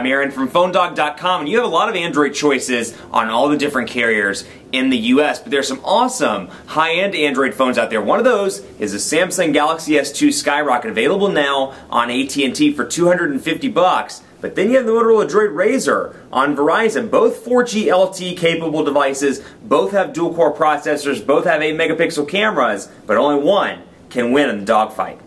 I'm Aaron from phonedog.com, and you have a lot of Android choices on all the different carriers in the US, but there's some awesome high-end Android phones out there. One of those is the Samsung Galaxy S2 Skyrocket, available now on AT&T for $250. But then you have the Motorola Droid RAZR on Verizon. Both 4G LTE capable devices, both have dual-core processors, both have 8-megapixel cameras, but only one can win in the dogfight.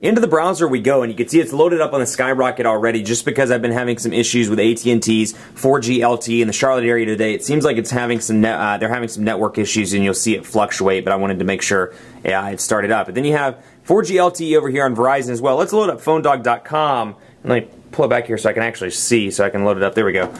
Into the browser we go, and you can see it's loaded up on the Skyrocket already just because I've been having some issues with AT&T's 4G LTE in the Charlotte area today. It seems like it's having some they're having some network issues, and you'll see it fluctuate, but I wanted to make sure it started up. But then you have 4G LTE over here on Verizon as well. Let's load up phonedog.com, and let me pull it back here so I can actually see, so I can load it up. There we go.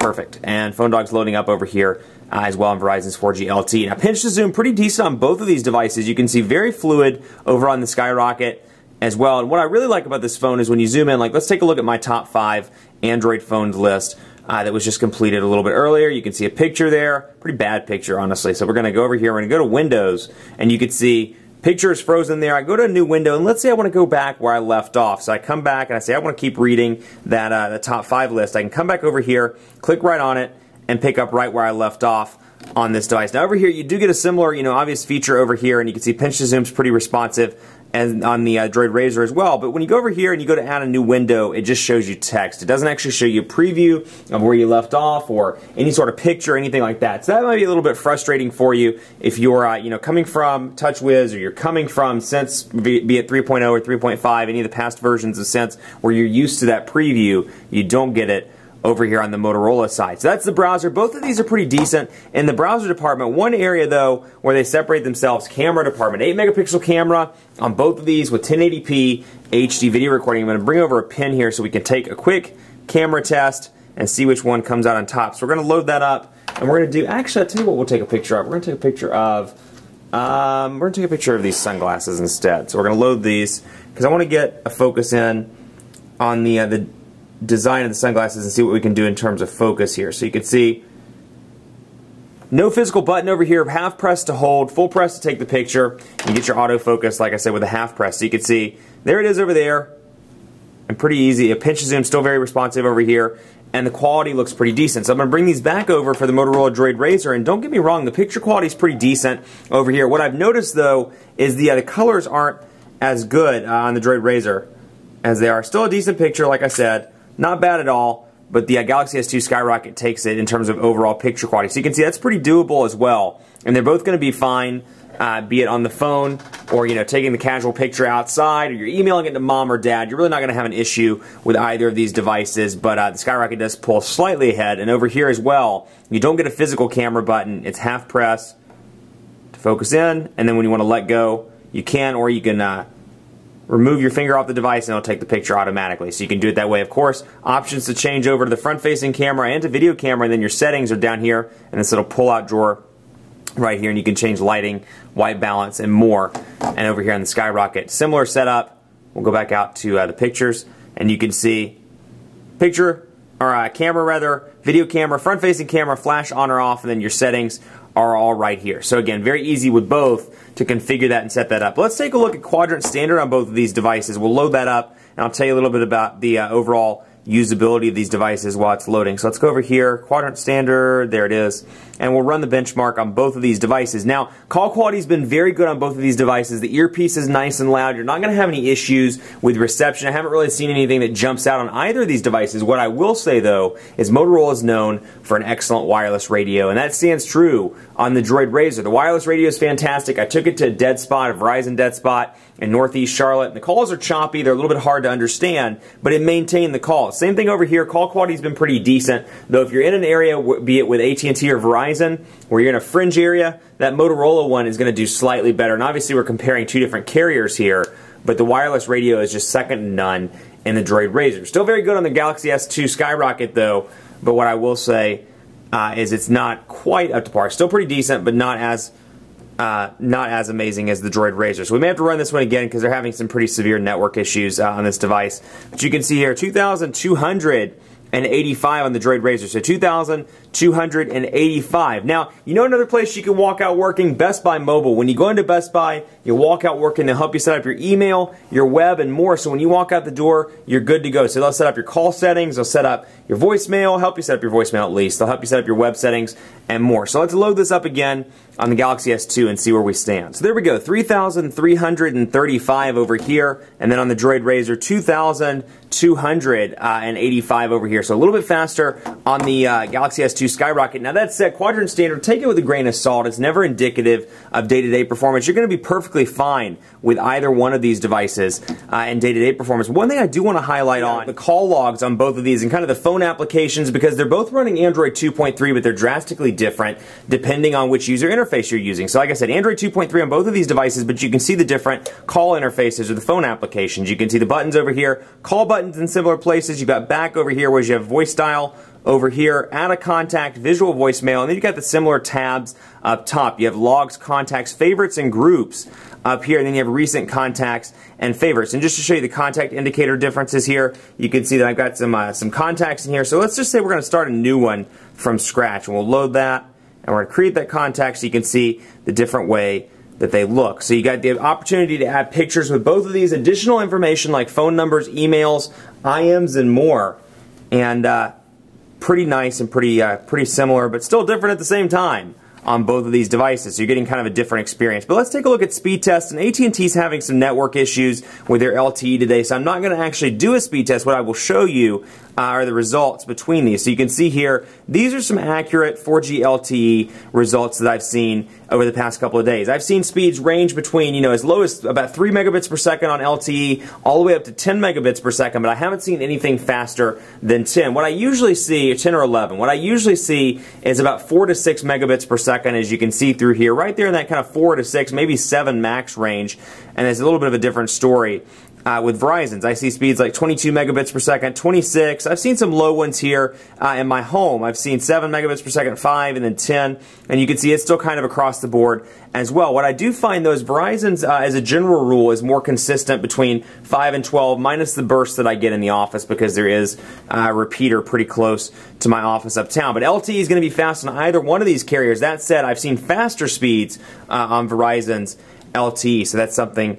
Perfect. And PhoneDog's loading up over here as well on Verizon's 4G LTE. Now, pinch to zoom, pretty decent on both of these devices. You can see very fluid over on the Skyrocket as well. And what I really like about this phone is when you zoom in, like, let's take a look at my top 5 Android phones list that was just completed a little bit earlier. You can see a picture there, pretty bad picture, honestly. So we're going to go over here, we're going to go to Windows, and you can see picture is frozen there. I go to a new window, and let's say I want to go back where I left off. So I come back and I say I want to keep reading that the top 5 list. I can come back over here, click right on it, and pick up right where I left off on this device. Now over here, you do get a similar, obvious feature over here, and you can see pinch to zoom is pretty responsive, and on the Droid RAZR as well. But when you go over here and you go to add a new window, it just shows you text. It doesn't actually show you a preview of where you left off or any sort of picture, anything like that. So that might be a little bit frustrating for you if you're coming from TouchWiz, or you're coming from Sense, be it 3.0 or 3.5, any of the past versions of Sense, where you're used to that preview. You don't get it over here on the Motorola side. So that's the browser. Both of these are pretty decent in the browser department. One area, though, where they separate themselves, camera department. 8-megapixel camera on both of these with 1080p HD video recording. I'm going to bring over a pin here so we can take a quick camera test and see which one comes out on top. So we're going to load that up, and we're going to do, actually, I'll tell you what we'll take a picture of. We're going to take a picture of, we're going to take a picture of these sunglasses instead. So we're going to load these because I want to get a focus in on the design of the sunglasses and see what we can do in terms of focus here. So you can see no physical button over here, half press to hold, full press to take the picture. You get your autofocus, like I said, with a half press. So you can see there it is over there, and pretty easy. A pinch to zoom, still very responsive over here, and the quality looks pretty decent. So I'm going to bring these back over for the Motorola Droid RAZR, and don't get me wrong, the picture quality is pretty decent over here. What I've noticed, though, is the colors aren't as good on the Droid RAZR as they are. Still a decent picture, like I said. Not bad at all, but the Galaxy S2 Skyrocket takes it in terms of overall picture quality. So you can see that's pretty doable as well, and they're both going to be fine, be it on the phone or taking the casual picture outside, or you're emailing it to mom or dad. You're really not going to have an issue with either of these devices, but the Skyrocket does pull slightly ahead. And over here as well, you don't get a physical camera button. It's half press to focus in, and then when you want to let go, you can, or you can remove your finger off the device and it'll take the picture automatically. So you can do it that way, of course. Options to change over to the front-facing camera and to video camera, and then your settings are down here in this little pull-out drawer right here, and you can change lighting, white balance, and more. And over here on the Skyrocket, similar setup. We'll go back out to the pictures, and you can see picture, or camera rather, video camera, front-facing camera, flash on or off, and then your settings are all right here. So again, very easy with both to configure that and set that up. Let's take a look at Quadrant Standard on both of these devices. We'll load that up, and I'll tell you a little bit about the overall usability of these devices while it's loading. So let's go over here, Quadrant Standard, there it is, and we'll run the benchmark on both of these devices. Now, call quality's been very good on both of these devices. The earpiece is nice and loud. You're not gonna have any issues with reception. I haven't really seen anything that jumps out on either of these devices. What I will say, though, is Motorola is known for an excellent wireless radio, and that stands true on the Droid RAZR. The wireless radio is fantastic. I took it to a dead spot, a Verizon dead spot in Northeast Charlotte. The calls are choppy, they're a little bit hard to understand, but it maintained the call. Same thing over here, call quality's been pretty decent, though if you're in an area, be it with AT&T or Verizon, where you're in a fringe area, that Motorola one is going to do slightly better. And obviously we're comparing two different carriers here, but the wireless radio is just second to none in the Droid RAZR. Still very good on the Galaxy S2 Skyrocket, though, but what I will say is it's not quite up to par. Still pretty decent, but not as amazing as the Droid RAZR. So we may have to run this one again because they're having some pretty severe network issues on this device. But you can see here, 2,285 on the Droid RAZR. So 2,285 $285. Now, you know another place you can walk out working? Best Buy Mobile. When you go into Best Buy, you walk out working. They'll help you set up your email, your web, and more. So when you walk out the door, you're good to go. So they'll set up your call settings, they'll set up your voicemail, help you set up your voicemail at least. They'll help you set up your web settings and more. So let's load this up again on the Galaxy S2 and see where we stand. So there we go, 3,335 over here, and then on the Droid RAZR, 2,285 over here. So a little bit faster on the Galaxy S2 Skyrocket. Now that said, Quadrant Standard, take it with a grain of salt. It's never indicative of day-to-day performance. You're going to be perfectly fine with either one of these devices and day-to-day performance. One thing I do want to highlight on the call logs on both of these and kind of the phone applications, because they're both running Android 2.3, but they're drastically different depending on which user interface you're using. So like I said, Android 2.3 on both of these devices, but you can see the different call interfaces or the phone applications. You can see the buttons over here, call buttons in similar places. You've got back over here, whereas you have voice dial over here, add a contact, visual voicemail, and then you've got the similar tabs up top. You have logs, contacts, favorites, and groups up here, and then you have recent contacts and favorites. And just to show you the contact indicator differences here, you can see that I've got some contacts in here. So let's just say we're going to start a new one from scratch, and we'll load that, and we're going to create that contact so you can see the different way that they look. So you got the opportunity to add pictures with both of these, additional information like phone numbers, emails, IMs, and more. And pretty nice and pretty similar, but still different at the same time on both of these devices. So you're getting kind of a different experience. But let's take a look at speed tests, and AT&T's having some network issues with their LTE today, so I'm not going to actually do a speed test. What I will show you are the results between these. So you can see here, these are some accurate 4G LTE results that I've seen over the past couple of days. I've seen speeds range between, you know, as low as about 3 megabits per second on LTE all the way up to 10 megabits per second, but I haven't seen anything faster than 10. What I usually see, 10 or 11, what I usually see is about 4 to 6 megabits per second, as you can see through here, right there in that kind of 4 to 6, maybe 7 max range, and it's a little bit of a different story with Verizon's. I see speeds like 22 megabits per second, 26. I've seen some low ones here in my home. I've seen 7 megabits per second, 5, and then 10. And you can see it's still kind of across the board as well. What I do find, though, is Verizon's, as a general rule, is more consistent between 5 and 12, minus the bursts that I get in the office, because there is a repeater pretty close to my office uptown. But LTE is going to be fast on either one of these carriers. That said, I've seen faster speeds on Verizon's LTE, so that's something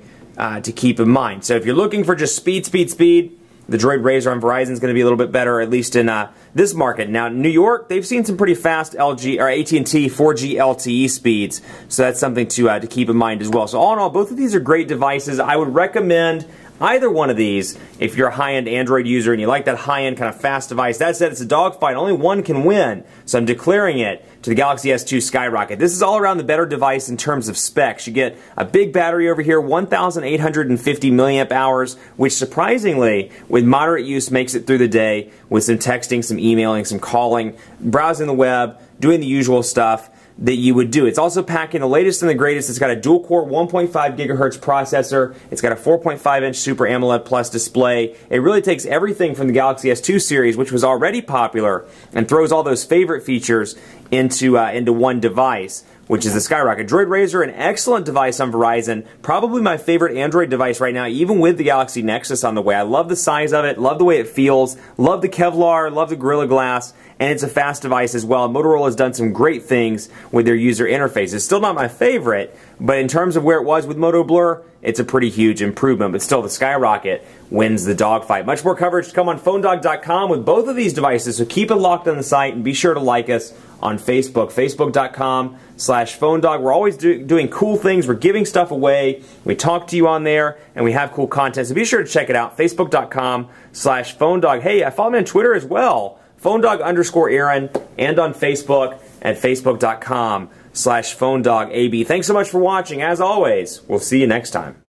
to keep in mind. So if you're looking for just speed, the Droid RAZR on Verizon is going to be a little bit better, at least in this market. Now, New York, they've seen some pretty fast LG or AT&T 4G LTE speeds, so that's something to keep in mind as well. So all in all, both of these are great devices. I would recommend either one of these if you're a high-end Android user and you like that high-end kind of fast device. That said, it's a dogfight. Only one can win, so I'm declaring it to the Galaxy S2 Skyrocket. This is all around the better device in terms of specs. You get a big battery over here, 1,850 milliamp hours, which surprisingly, with moderate use, makes it through the day with some texting, some emailing, some calling, browsing the web, doing the usual stuff that you would do. It's also packing the latest and the greatest. It's got a dual-core 1.5 gigahertz processor. It's got a 4.5-inch Super AMOLED Plus display. It really takes everything from the Galaxy S2 series, which was already popular, and throws all those favorite features into one device, which is the Skyrocket. Droid RAZR, an excellent device on Verizon, probably my favorite Android device right now, even with the Galaxy Nexus on the way. I love the size of it, love the way it feels, love the Kevlar, love the Gorilla Glass, and it's a fast device as well. Motorola has done some great things with their user interface. It's still not my favorite, but in terms of where it was with Moto Blur, it's a pretty huge improvement, but still the Skyrocket wins the dogfight. Much more coverage to come on phonedog.com with both of these devices, so keep it locked on the site and be sure to like us on Facebook, facebook.com/phonedog. We're always doing cool things. We're giving stuff away. We talk to you on there, and we have cool content, so be sure to check it out, facebook.com/phonedog. Hey, follow me on Twitter as well, phonedog_Aaron, and on Facebook at facebook.com/phonedogab. Thanks so much for watching. As always, we'll see you next time.